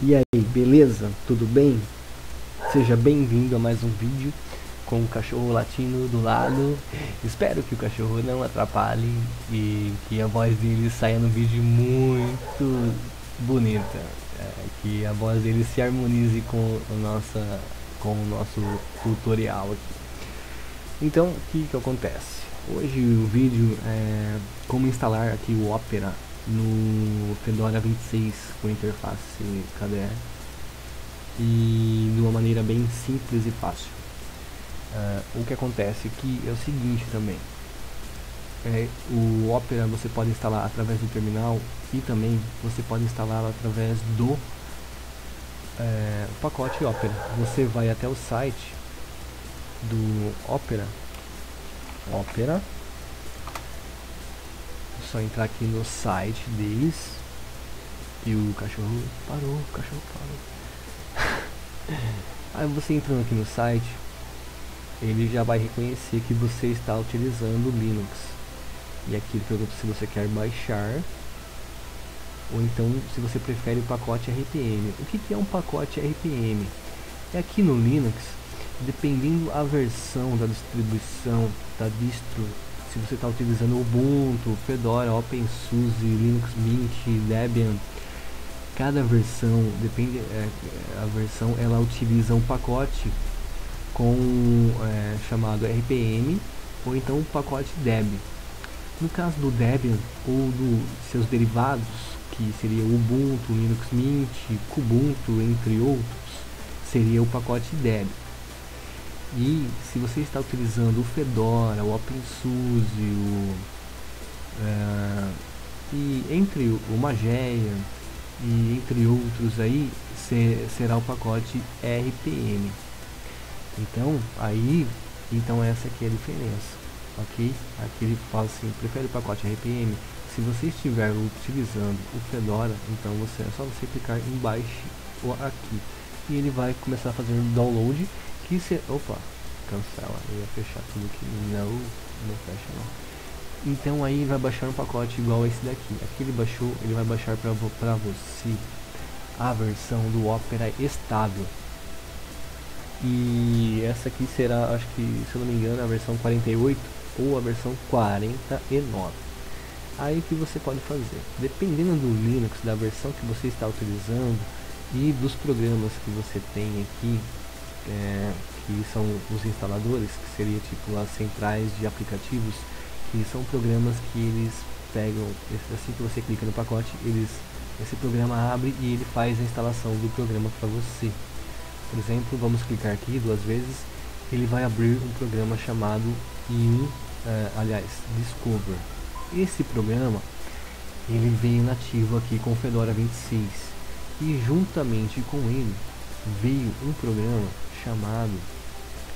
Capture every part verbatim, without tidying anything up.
E aí, beleza? Tudo bem? Seja bem-vindo a mais um vídeo com o cachorro latindo do lado. Espero que o cachorro não atrapalhe e que a voz dele saia no vídeo muito bonita, é, que a voz dele se harmonize com o, nossa, com o nosso tutorial aqui. Então, o que, que acontece? Hoje o vídeo é como instalar aqui o Opera no Fedora vinte e seis com interface K D E e de uma maneira bem simples e fácil. Uh, o que acontece aqui é o seguinte também, é, o Opera você pode instalar através do terminal e também você pode instalar através do uh, pacote Opera. Você vai até o site do Opera, Opera. Só entrar aqui no site deles. E o cachorro parou, o cachorro parou. Aí você entrando aqui no site, ele já vai reconhecer que você está utilizando Linux. E aqui ele pergunta se você quer baixar, ou então se você prefere o pacote R P M. O que que é um pacote R P M? É aqui no Linux, dependendo a versão da distribuição, da distro. Se você está utilizando Ubuntu, Fedora, OpenSUSE, Linux Mint, Debian, cada versão, depende, é, a versão ela utiliza um pacote com é, chamado R P M ou então o um pacote Deb. No caso do Debian ou dos seus derivados, que seria Ubuntu, Linux Mint, Kubuntu, entre outros, seria o pacote Deb. E se você está utilizando o Fedora, o OpenSUSE, o, uh, e entre o, o Mageia e entre outros aí, se, será o pacote R P M. Então aí, então essa aqui é a diferença, ok? Aqui ele fala assim, prefere o pacote R P M? Se você estiver utilizando o Fedora, então você é só você clicar embaixo ou aqui e ele vai começar a fazer o download. Que se, opa, cancela, eu ia fechar tudo aqui, não, não fecha não. Então aí vai baixar um pacote igual esse daqui, aqui ele baixou, ele vai baixar pra, pra você a versão do Opera estável. E essa aqui será, acho que, se eu não me engano, a versão quarenta e oito ou a versão quarenta e nove. Aí o que você pode fazer, dependendo do Linux, da versão que você está utilizando e dos programas que você tem aqui, É, que são os instaladores, que seria tipo as centrais de aplicativos, que são programas que eles pegam, assim que você clica no pacote, eles, esse programa abre e ele faz a instalação do programa para você. Por exemplo, vamos clicar aqui duas vezes, ele vai abrir um programa chamado Yum, é, aliás, Discover. Esse programa, ele veio nativo aqui com o Fedora vinte e seis, e juntamente com ele veio um programa chamado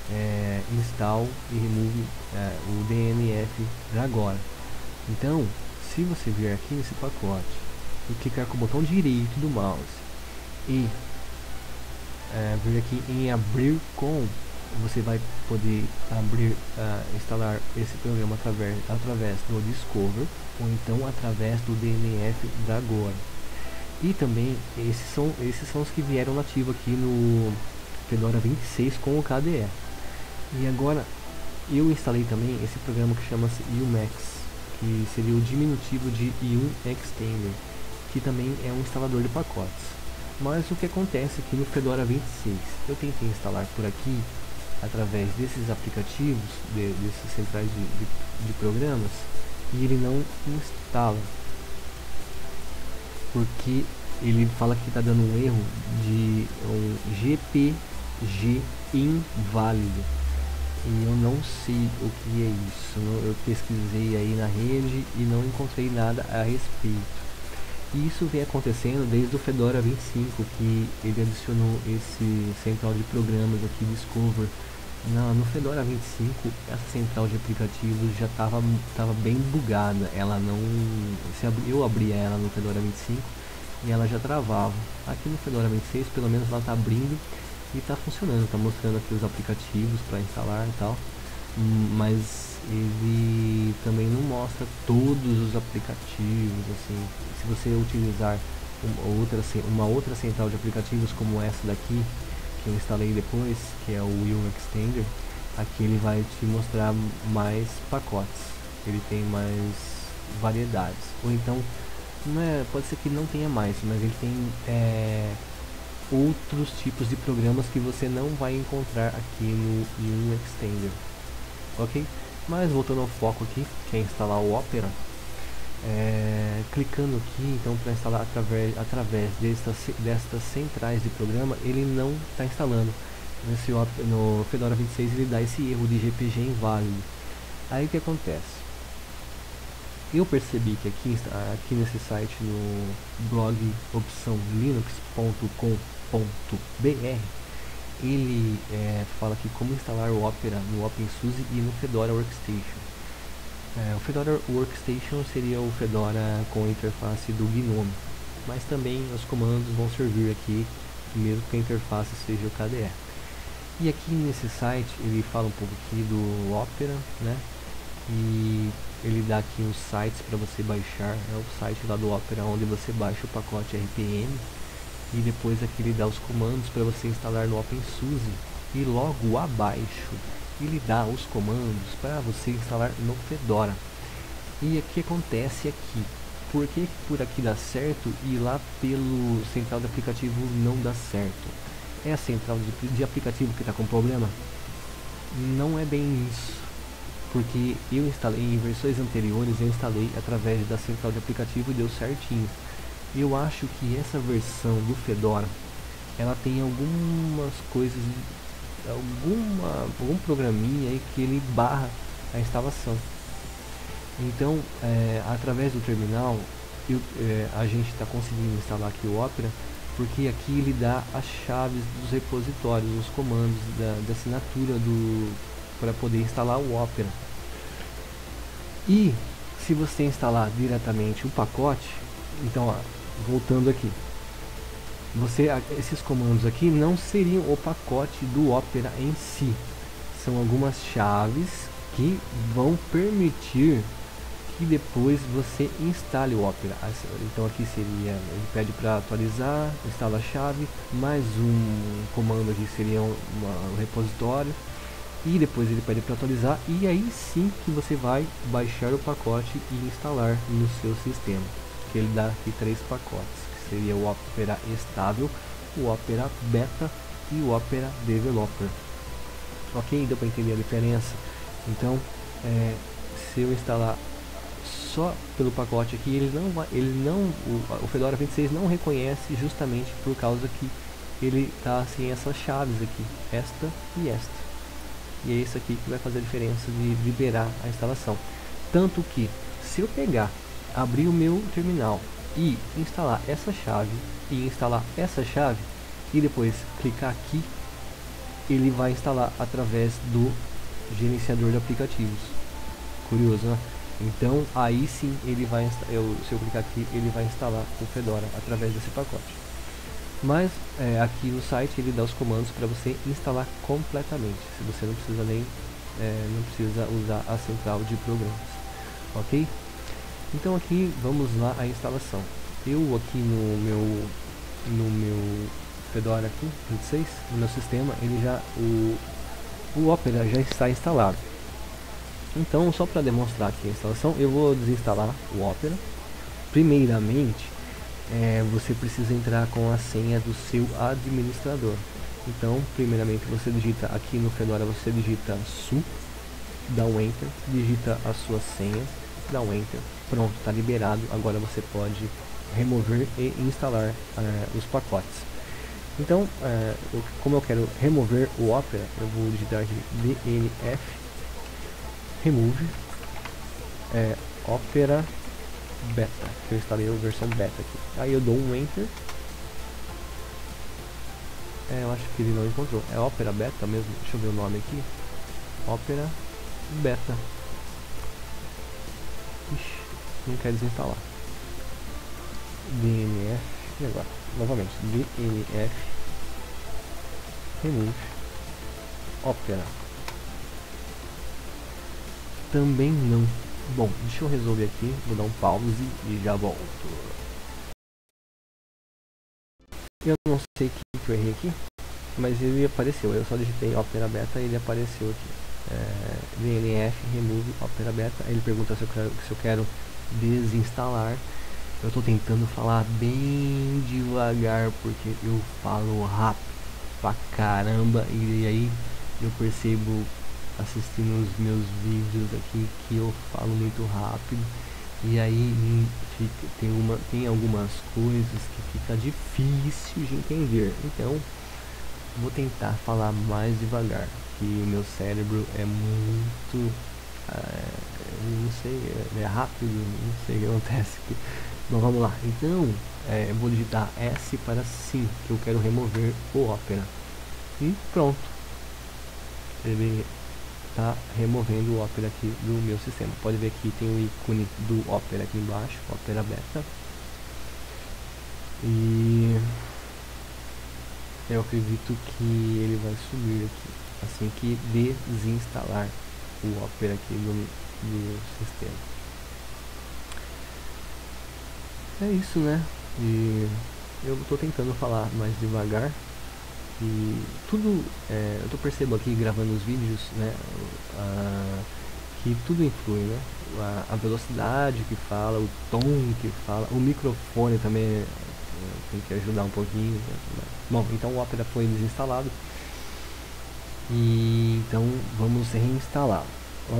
é, install e remove é, o D N F para agora. Então, se você vier aqui nesse pacote e clicar com o botão direito do mouse e é, vir aqui em abrir com, você vai poder abrir, uh, instalar esse programa através, através do Discover ou então através do D N F da agora. E também esses são, esses são os que vieram nativo aqui no Fedora vinte e seis com o K D E. E agora eu instalei também esse programa que chama-se Yumex, que seria o diminutivo de Yum Extender, que também é um instalador de pacotes. Mas o que acontece aqui no Fedora vinte e seis, eu tentei instalar por aqui através desses aplicativos, de, desses centrais de, de, de programas, e ele não instala, porque ele fala que está dando um erro de um G P G inválido, e eu não sei o que é isso. Eu pesquisei aí na rede e não encontrei nada a respeito, e isso vem acontecendo desde o Fedora vinte e cinco, que ele adicionou esse central de programas aqui, Discover. Não, no Fedora vinte e cinco essa central de aplicativos já estava tava bem bugada, ela não se ab, eu abria ela no Fedora vinte e cinco e ela já travava. Aqui no Fedora vinte e seis pelo menos ela está abrindo e está funcionando, está mostrando aqui os aplicativos para instalar e tal, mas ele também não mostra todos os aplicativos assim. Se você utilizar uma outra, uma outra central de aplicativos como essa daqui que eu instalei depois, que é o Yum Extender. Aqui ele vai te mostrar mais pacotes, ele tem mais variedades, ou então não é, pode ser que não tenha mais, mas ele tem é, outros tipos de programas que você não vai encontrar aqui no Yum Extender, ok? Mas voltando ao foco aqui, que é instalar o Opera, é, clicando aqui então para instalar através, através destas, destas centrais de programa, ele não está instalando. Nesse, no Fedora vinte e seis ele dá esse erro de G P G inválido. Aí o que acontece? Eu percebi que aqui, aqui nesse site, no blog opção linux ponto com ponto br, ele é, fala aqui como instalar o Opera no OpenSUSE e no Fedora Workstation. É, o Fedora Workstation seria o Fedora com a interface do GNOME, mas também os comandos vão servir aqui, mesmo que a interface seja o K D E. E aqui nesse site ele fala um pouco aqui do Opera, né? E ele dá aqui uns sites para você baixar, é o site lá do Opera onde você baixa o pacote R P M, e depois aqui ele dá os comandos para você instalar no OpenSUSE, e logo abaixo ele dá os comandos para você instalar no Fedora. E o que acontece aqui? Por que por aqui dá certo e lá pelo central de aplicativo não dá certo? É a central de, de aplicativo que está com problema? Não é bem isso, porque eu instalei em versões anteriores, eu instalei através da central de aplicativo e deu certinho. Eu acho que essa versão do Fedora, ela tem algumas coisas, alguma, algum programinha aí que ele barra a instalação. Então, é, através do terminal, eu, é, a gente está conseguindo instalar aqui o Opera, porque aqui ele dá as chaves dos repositórios, os comandos da, da assinatura do para poder instalar o Opera. E se você instalar diretamente o pacote, então ó, voltando aqui, você, esses comandos aqui não seriam o pacote do Opera em si, são algumas chaves que vão permitir que depois você instale o Opera. Então aqui seria, ele pede para atualizar, instala a chave, mais um comando aqui seria um, uma, um repositório, e depois ele pede para atualizar, e aí sim que você vai baixar o pacote e instalar no seu sistema, que ele dá aqui três pacotes, que seria o Opera estável, o Opera beta e o Opera developer, ok? Deu para entender a diferença? Então é, se eu instalar só pelo pacote aqui, ele não vai, ele não, o, o Fedora vinte e seis não reconhece, justamente por causa que ele tá sem essas chaves aqui, esta e esta, e é isso aqui que vai fazer a diferença de liberar a instalação. Tanto que se eu pegar, abrir o meu terminal e instalar essa chave e instalar essa chave e depois clicar aqui, ele vai instalar através do gerenciador de aplicativos. Curioso, né? Então aí sim ele vai, eu, se eu clicar aqui, ele vai instalar o Fedora através desse pacote. Mas é, aqui no site ele dá os comandos para você instalar completamente, se você não precisa nem é, não precisa usar a central de programas, ok? Então aqui vamos lá a instalação. Eu aqui no meu no meu Fedora aqui vinte e seis, no meu sistema, ele já o o Opera já está instalado. Então, só para demonstrar aqui a instalação, eu vou desinstalar o Opera. Primeiramente, é, você precisa entrar com a senha do seu administrador. Então, primeiramente você digita, aqui no Fedora você digita su, dá um enter, digita a sua senha, dá um enter, pronto, está liberado. Agora você pode remover e instalar é, os pacotes. Então, é, eu, como eu quero remover o Opera, eu vou digitar aqui D N F remove é, Opera beta, que eu instalei a versão beta aqui. Aí eu dou um enter, é, eu acho que ele não encontrou, é Opera beta mesmo, deixa eu ver o nome aqui, Opera beta. Ixi, não quer desinstalar. D N F, e agora? Novamente, D N F remove Opera. Também não. Bom, deixa eu resolver aqui, vou dar um pause e já volto. Eu não sei o que, que eu errei aqui, mas ele apareceu. Eu só digitei Opera Beta e ele apareceu aqui. É, D N F Remove Opera Beta. Ele pergunta se eu quero, se eu quero desinstalar. Eu estou tentando falar bem devagar porque eu falo rápido pra caramba, e aí eu percebo assistindo os meus vídeos aqui que eu falo muito rápido, e aí fica, tem, uma, tem algumas coisas que fica difícil de entender, então vou tentar falar mais devagar, que o meu cérebro é muito, é, não sei, é rápido, não sei o que acontece aqui. Bom, vamos lá, então é, eu vou digitar S para sim, que eu quero remover o Opera, e pronto, ele está removendo o Opera aqui do meu sistema. Pode ver que tem o ícone do Opera aqui embaixo, Opera Beta, e eu acredito que ele vai subir aqui assim que desinstalar o Opera aqui do, do sistema. É isso, né? E eu tô tentando falar mais devagar, e tudo é, eu tô percebo aqui gravando os vídeos, né, a, que tudo influi, né, a, a velocidade que fala, o tom que fala, o microfone também é, tem que ajudar um pouquinho, né? Bom, então o Opera foi desinstalado, e então vamos reinstalar.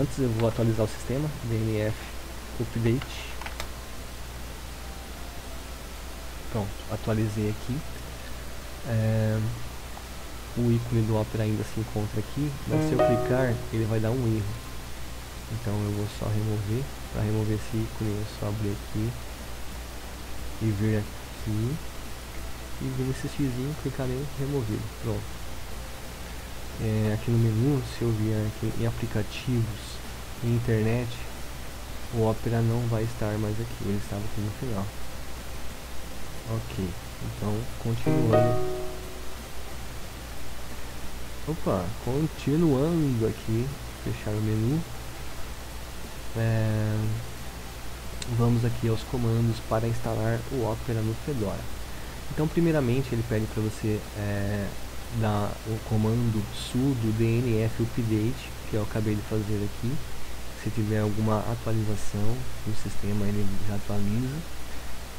Antes eu vou atualizar o sistema, D N F update. Pronto, atualizei aqui. É, o ícone do Opera ainda se encontra aqui, mas se eu clicar ele vai dar um erro, então eu vou só remover. Para remover esse ícone eu só abrir aqui e vir aqui e vir nesse xizinho, clicar nele, removido. Pronto, é, aqui no menu, se eu vier aqui em aplicativos e internet, o Opera não vai estar mais aqui, ele estava aqui no final. Ok, então continuando. Opa, continuando aqui, fechar o menu. É, vamos aqui aos comandos para instalar o Opera no Fedora. Então, primeiramente, ele pede para você é, dar o comando sudo D N F update, que eu acabei de fazer aqui. Se tiver alguma atualização no sistema, ele já atualiza.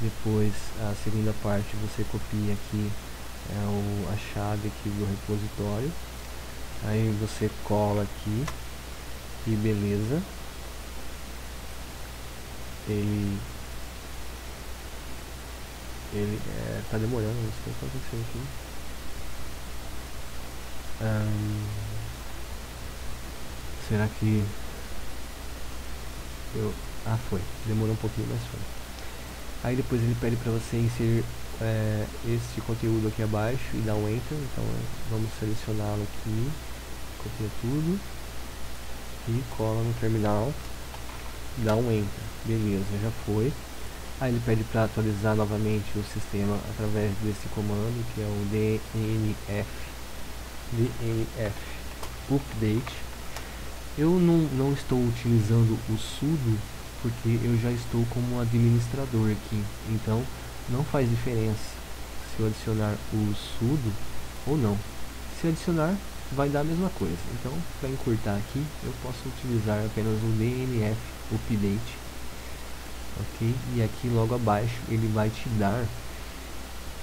Depois, a segunda parte, você copia aqui é, o, a chave aqui do repositório, aí você cola aqui e beleza, ele ele é, tá demorando, não sei o que aconteceu aqui. Hum, será que eu ah foi demorou um pouquinho, mas foi. Aí depois ele pede para você inserir é, este conteúdo aqui abaixo e dar um enter, então vamos selecioná-lo aqui, copia tudo e cola no terminal, dá um enter, beleza, já foi. Aí ele pede para atualizar novamente o sistema através desse comando, que é o D N F, D N F update. Eu não, não estou utilizando o sudo, porque eu já estou como administrador aqui, então não faz diferença se eu adicionar o sudo ou não. Se adicionar, vai dar a mesma coisa. Então, para encurtar aqui, eu posso utilizar apenas o D N F update, ok? E aqui logo abaixo ele vai te dar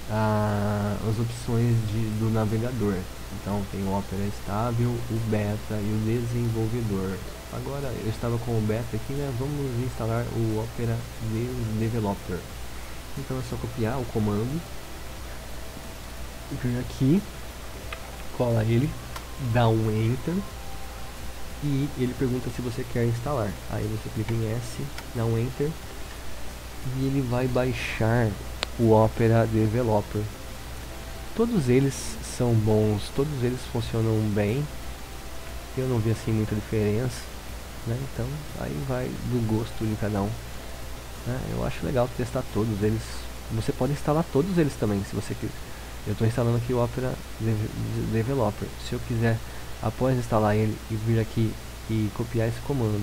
ah, as opções de, do navegador. Então tem o Opera estável, o beta e o desenvolvedor. Agora eu estava com o beta aqui, né? Vamos instalar o Opera Developer. Então é só copiar o comando, vir aqui, cola ele, dá um enter, e ele pergunta se você quer instalar. Aí você clica em S, dá um enter, e ele vai baixar o Opera Developer. Todos eles são bons, todos eles funcionam bem. Eu não vi assim muita diferença, né? Então aí vai do gosto de cada um, né? Eu acho legal testar todos eles. Você pode instalar todos eles também, se você quiser. Eu estou instalando aqui o Opera Developer. Se eu quiser, após instalar ele, e vir aqui e copiar esse comando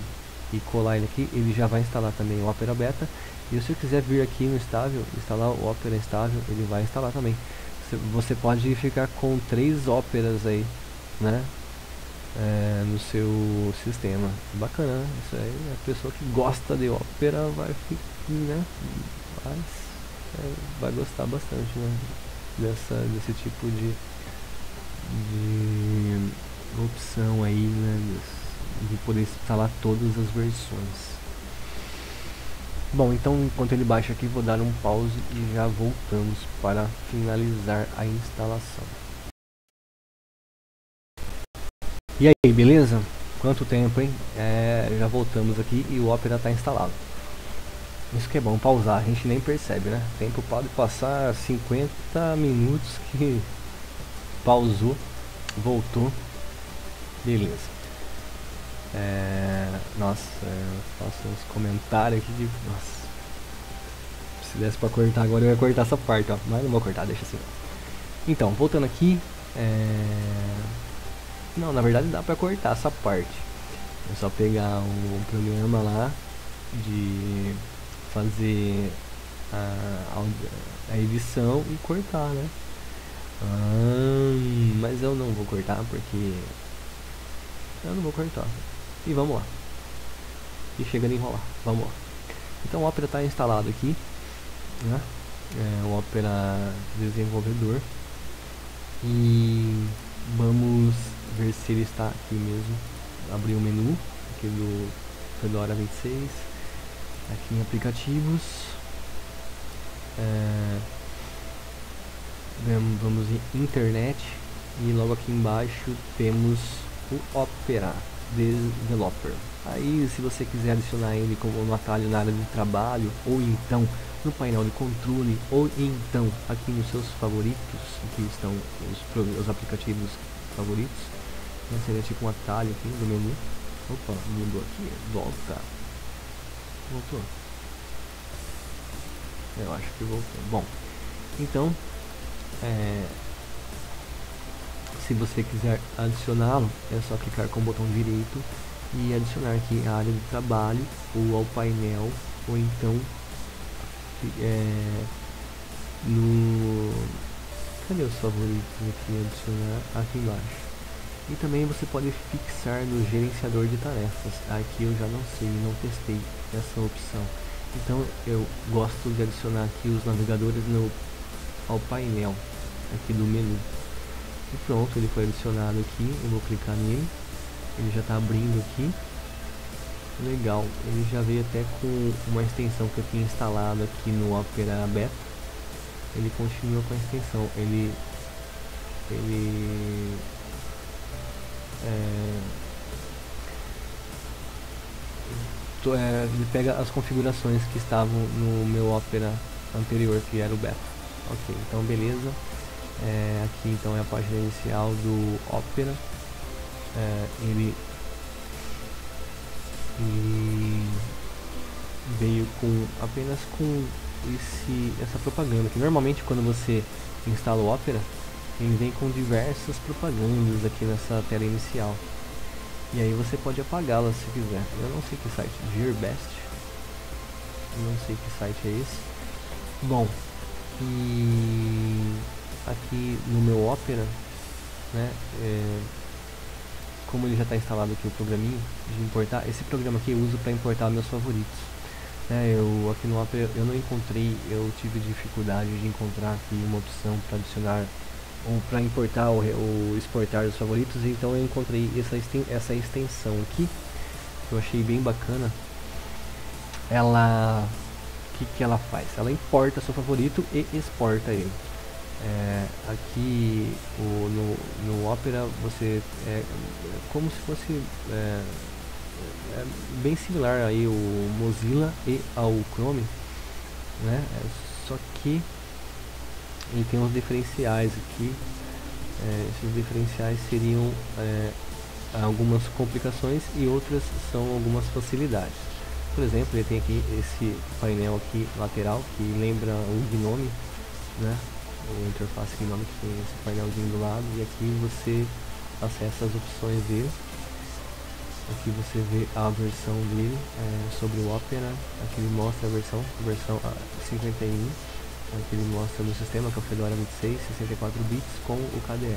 e colar ele aqui, ele já vai instalar também o Opera Beta. E se eu quiser vir aqui no estável, instalar o Opera estável, ele vai instalar também. você pode ficar com três óperas aí, né, é, no seu sistema. Bacana, né? Isso aí, a pessoa que gosta de ópera vai ficar, né, vai, é, vai gostar bastante, né, dessa, desse tipo de, de opção aí, né, de poder instalar todas as versões. Bom, então enquanto ele baixa aqui, vou dar um pause e já voltamos para finalizar a instalação. E aí, beleza? Quanto tempo, hein? É, já voltamos aqui e o Opera está instalado. Isso que é bom, pausar, a gente nem percebe, né? O tempo pode passar cinquenta minutos que pausou, voltou, beleza. É, nossa, eu faço uns comentários aqui de... Nossa, se desse pra cortar agora eu ia cortar essa parte, ó, mas não vou cortar, deixa assim. Então, voltando aqui, é... não, na verdade dá pra cortar essa parte. É só pegar o programa lá de fazer a, a edição e cortar, né? Ah, mas eu não vou cortar porque... eu não vou cortar. E vamos lá. E chega de enrolar. Vamos lá. Então o Opera está instalado aqui, né? É o Opera desenvolvedor. E vamos ver se ele está aqui mesmo. Abrir o menu aqui do Fedora vinte e seis. Aqui em aplicativos. É, vamos em internet. E logo aqui embaixo temos o Opera Developer. Aí, se você quiser adicionar ele como um atalho na área de trabalho, ou então no painel de controle, ou então aqui nos seus favoritos, que estão os, os aplicativos favoritos, né? Seria tipo um atalho aqui do menu. Opa, mudou aqui, volta. Voltou. Eu acho que voltou. Bom, então é... se você quiser adicioná-lo, é só clicar com o botão direito e adicionar aqui a área de trabalho, ou ao painel, ou então é, no... cadê os favoritos aqui? Adicionar aqui embaixo. E também você pode fixar no gerenciador de tarefas. Aqui eu já não sei, não testei essa opção. Então eu gosto de adicionar aqui os navegadores no, ao painel aqui do menu. E pronto, ele foi adicionado aqui, eu vou clicar nele, ele já está abrindo aqui. Legal, ele já veio até com uma extensão que eu tinha instalado aqui no Opera Beta. Ele continua com a extensão, ele... ele... é, tô, é, ele pega as configurações que estavam no meu Opera anterior, que era o Beta. Ok, então beleza. É, aqui então é a página inicial do Opera. É, ele, ele veio com apenas com esse, essa propaganda, que normalmente quando você instala o Opera ele vem com diversas propagandas aqui nessa tela inicial, e aí você pode apagá-las se quiser. Eu não sei que site, GearBest, não sei que site é esse. Bom, e aqui no meu Opera, né, é, como ele já está instalado aqui o programinho de importar, esse programa aqui eu uso para importar meus favoritos, né, eu aqui no Opera eu não encontrei, eu tive dificuldade de encontrar aqui uma opção para adicionar ou para importar ou, ou exportar os favoritos, então eu encontrei essa, esten essa extensão aqui, que eu achei bem bacana. Ela, o que, que ela faz? Ela importa seu favorito e exporta ele. É, aqui o, no, no Opera você é como se fosse é, é bem similar aí o Mozilla e ao Chrome, né? Só que ele tem uns diferenciais aqui. É, esses diferenciais seriam é, algumas complicações e outras são algumas facilidades. Por exemplo, ele tem aqui esse painel aqui lateral que lembra o Gnome, né? O interface que nome que tem esse painelzinho do lado, e aqui você acessa as opções dele. Aqui você vê a versão dele, é, sobre o Opera. Aqui ele mostra a versão, versão cinquenta e um, Aqui ele mostra no sistema que é o Fedora vinte e seis, sessenta e quatro bits com o K D E.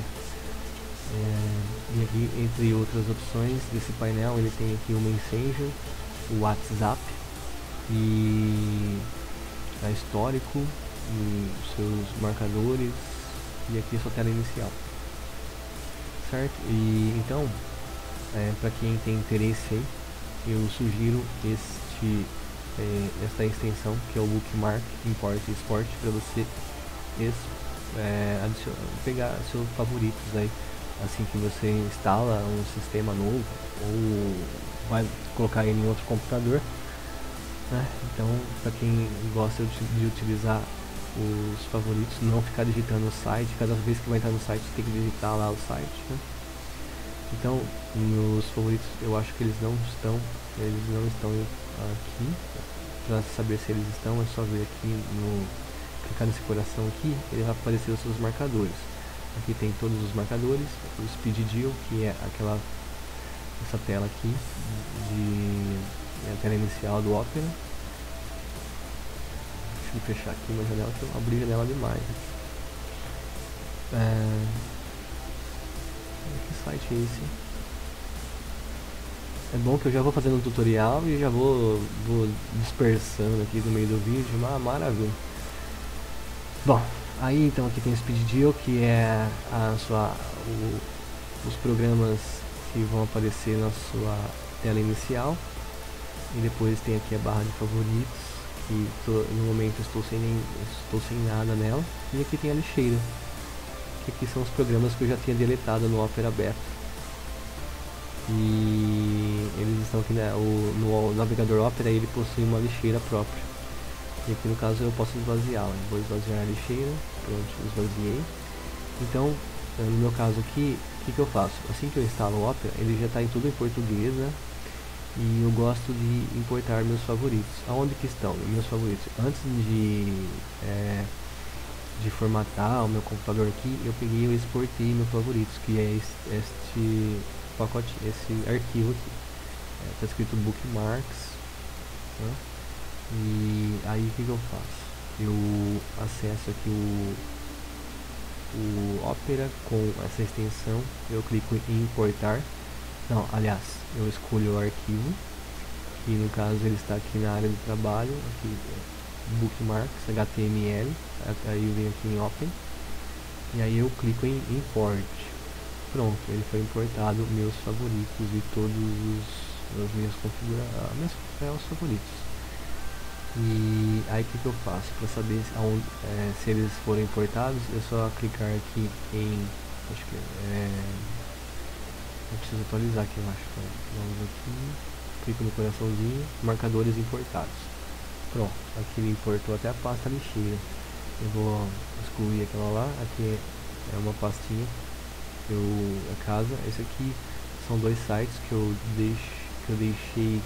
É, e aqui, entre outras opções desse painel, ele tem aqui o Messenger, o WhatsApp e a histórico, e seus marcadores, e aqui a sua tela inicial, certo? E então, é, para quem tem interesse aí, eu sugiro este é, esta extensão que é o Lookmark Import e Export, para você es, é, pegar seus favoritos aí assim que você instala um sistema novo ou vai colocar ele em outro computador, né? Então, para quem gosta de utilizar os favoritos, não ficar digitando o site, cada vez que vai entrar no site tem que digitar lá o site, né? Então, nos favoritos eu acho que eles não estão, eles não estão aqui. Para saber se eles estão, é só ver aqui no, clicar nesse coração aqui, ele vai aparecer os seus marcadores. Aqui tem todos os marcadores, o Speed Dial, que é aquela, essa tela aqui, de, é a tela inicial do Opera. Deixa eu fechar aqui uma janela, que eu abri a janela demais. É... Que site é esse? É bom que eu já vou fazendo um tutorial e já vou, vou dispersando aqui no meio do vídeo, uma maravilha. Bom, aí então aqui tem o Speed Dial, que é a sua, o, os programas que vão aparecer na sua tela inicial. E depois tem aqui a barra de favoritos, que tô, no momento estou sem, nem, estou sem nada nela. E aqui tem a lixeira, que aqui são os programas que eu já tinha deletado no Opera Beta. E eles estão aqui, né, o, no navegador Opera ele possui uma lixeira própria. E aqui no caso eu posso esvaziá-la, vou esvaziar a lixeira, pronto, esvaziei. Então, no meu caso aqui, o que, que eu faço? Assim que eu instalo o Opera, ele já está em tudo em português, né? E eu gosto de importar meus favoritos. Aonde que estão meus favoritos? Antes de, é, de formatar o meu computador aqui, eu peguei e exportei meus favoritos, que é este pacote, esse arquivo aqui. Está é, escrito Bookmarks, né? E aí o que, que eu faço? Eu acesso aqui o, o Opera com essa extensão, eu clico em importar. Não, aliás, eu escolho o arquivo, que no caso ele está aqui na área de trabalho, aqui Bookmarks, H T M L, aí eu venho aqui em Open, e aí eu clico em Import. Pronto, ele foi importado meus favoritos e todos os, os meus configurações favoritos. E aí o que, que eu faço? Para saber aonde, é, se eles foram importados, é só clicar aqui em... Acho que é, eu preciso atualizar aqui, eu acho. Vamos aqui, clico no coraçãozinho, marcadores importados. Pronto, aqui ele importou até a pasta lixeira. Eu vou excluir aquela lá, aqui é uma pastinha, eu, a casa. Esse aqui são dois sites que eu, deix, que eu deixei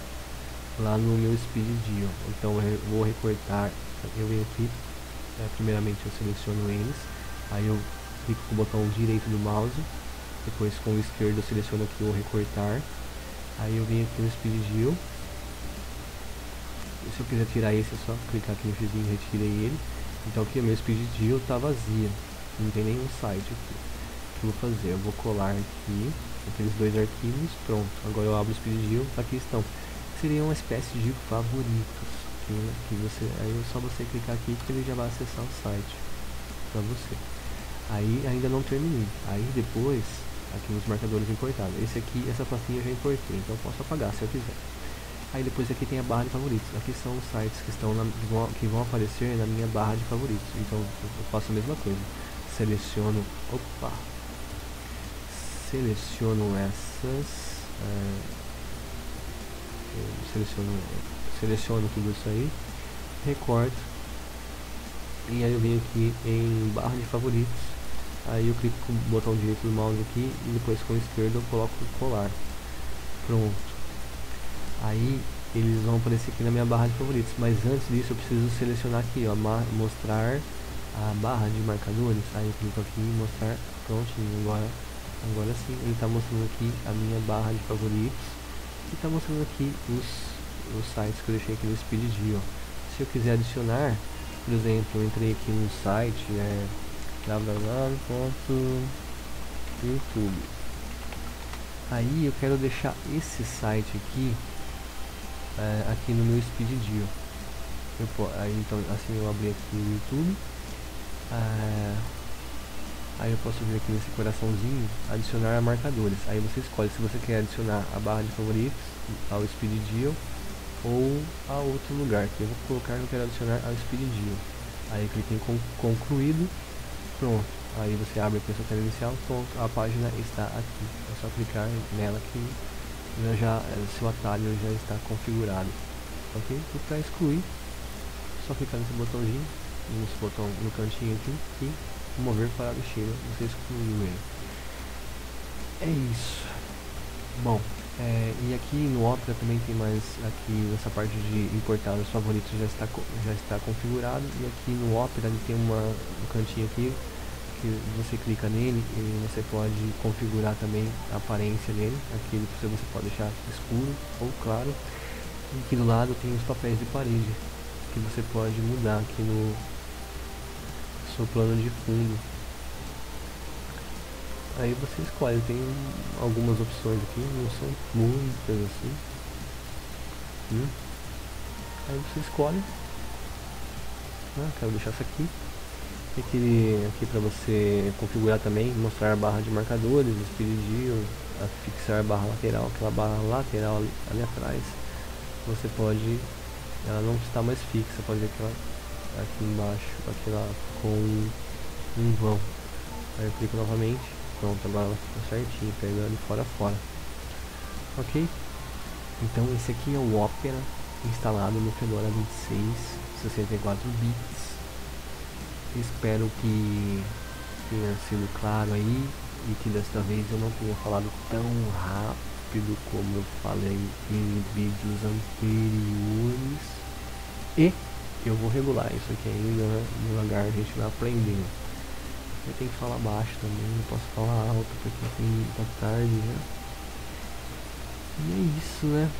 lá no meu Speed Dial. Então eu vou recortar, eu venho aqui, é, primeiramente eu seleciono eles, aí eu clico com o botão direito do mouse. Depois com o esquerdo eu seleciono aqui o recortar. Aí eu venho aqui no Speed Dial. Se eu quiser tirar esse é só clicar aqui no xizinho e retirei ele. Então aqui o meu Speed Dial está vazio. Não tem nenhum site aqui. O que eu vou fazer? Eu vou colar aqui aqueles dois arquivos. Pronto. Agora eu abro o Speed Dial. Aqui estão. Seria uma espécie de favoritos. Que, que você, aí é só você clicar aqui que ele já vai acessar o site para você. Aí ainda não terminei. Aí depois... aqui nos marcadores importados, esse aqui, essa pastinha eu já importei, então eu posso apagar se eu quiser. Aí depois aqui tem a barra de favoritos, aqui são os sites que, estão na, que vão aparecer na minha barra de favoritos, então eu faço a mesma coisa, seleciono, opa, seleciono essas, é, seleciono, seleciono tudo isso aí, recorto, e aí eu venho aqui em barra de favoritos. Aí eu clico com o botão direito do mouse aqui e depois com o esquerdo eu coloco colar. Pronto. Aí eles vão aparecer aqui na minha barra de favoritos. Mas antes disso eu preciso selecionar aqui, ó, mostrar a barra de marcadores. Aí eu clico aqui em mostrar. Prontinho, agora, agora sim. Ele está mostrando aqui a minha barra de favoritos. E está mostrando aqui os, os sites que eu deixei aqui no Speed Dial. Se eu quiser adicionar, por exemplo, eu entrei aqui no site, é w w w ponto youtube. Aí eu quero deixar esse site aqui é, aqui no meu Speed Dial. Eu, aí, então, assim eu abri aqui no YouTube, é, aí eu posso vir aqui nesse coraçãozinho, adicionar marcadores. Aí você escolhe se você quer adicionar a barra de favoritos ao Speed Dial ou a outro lugar, que eu vou colocar, eu quero adicionar ao Speed Dial. Aí clique em con concluído, pronto. Aí você abre aqui a sua tela inicial, pronto, a página está aqui. É só clicar nela que já, seu atalho já está configurado, ok? E para excluir, só clicar nesse botãozinho, nesse botão no cantinho aqui, e mover para a lixeira, você excluiu ele. É isso. Bom, é, e aqui no Opera também tem mais, aqui nessa parte de importar os favoritos já está, já está configurado, e aqui no Opera ele tem uma, um cantinho aqui, que você clica nele e você pode configurar também a aparência dele. Aqui você pode deixar escuro ou claro, e aqui do lado tem os papéis de parede, que você pode mudar aqui no seu plano de fundo. Aí você escolhe, tem algumas opções aqui, não são muitas assim. Hum. Aí você escolhe, ah, quero deixar isso aqui. Aqui, aqui para você configurar também, mostrar a barra de marcadores, expandir, fixar a barra lateral, aquela barra lateral ali, ali atrás, você pode, ela não está mais fixa, pode ver aquela aqui embaixo, aquela com um vão. Aí eu clico novamente, pronto, a barra ficou certinho, pegando fora fora, ok? Então esse aqui é o Opera instalado no Fedora vinte e seis, sessenta e quatro bits. Espero que tenha sido claro aí, e que desta vez eu não tenha falado tão rápido como eu falei em vídeos anteriores, e eu vou regular isso aqui ainda devagar, a gente vai aprendendo. Eu tenho que falar baixo também, não posso falar alto porque tá tarde já. E é isso, né?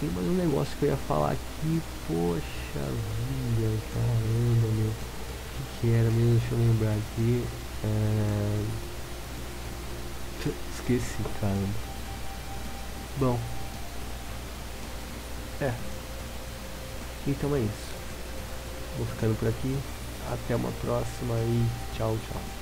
Tem mais um negócio que eu ia falar aqui, poxa vida, caramba, meu, que era mesmo, deixa eu lembrar aqui, é... esqueci, cara. Bom, é, então é isso, vou ficando por aqui, até uma próxima e tchau, tchau.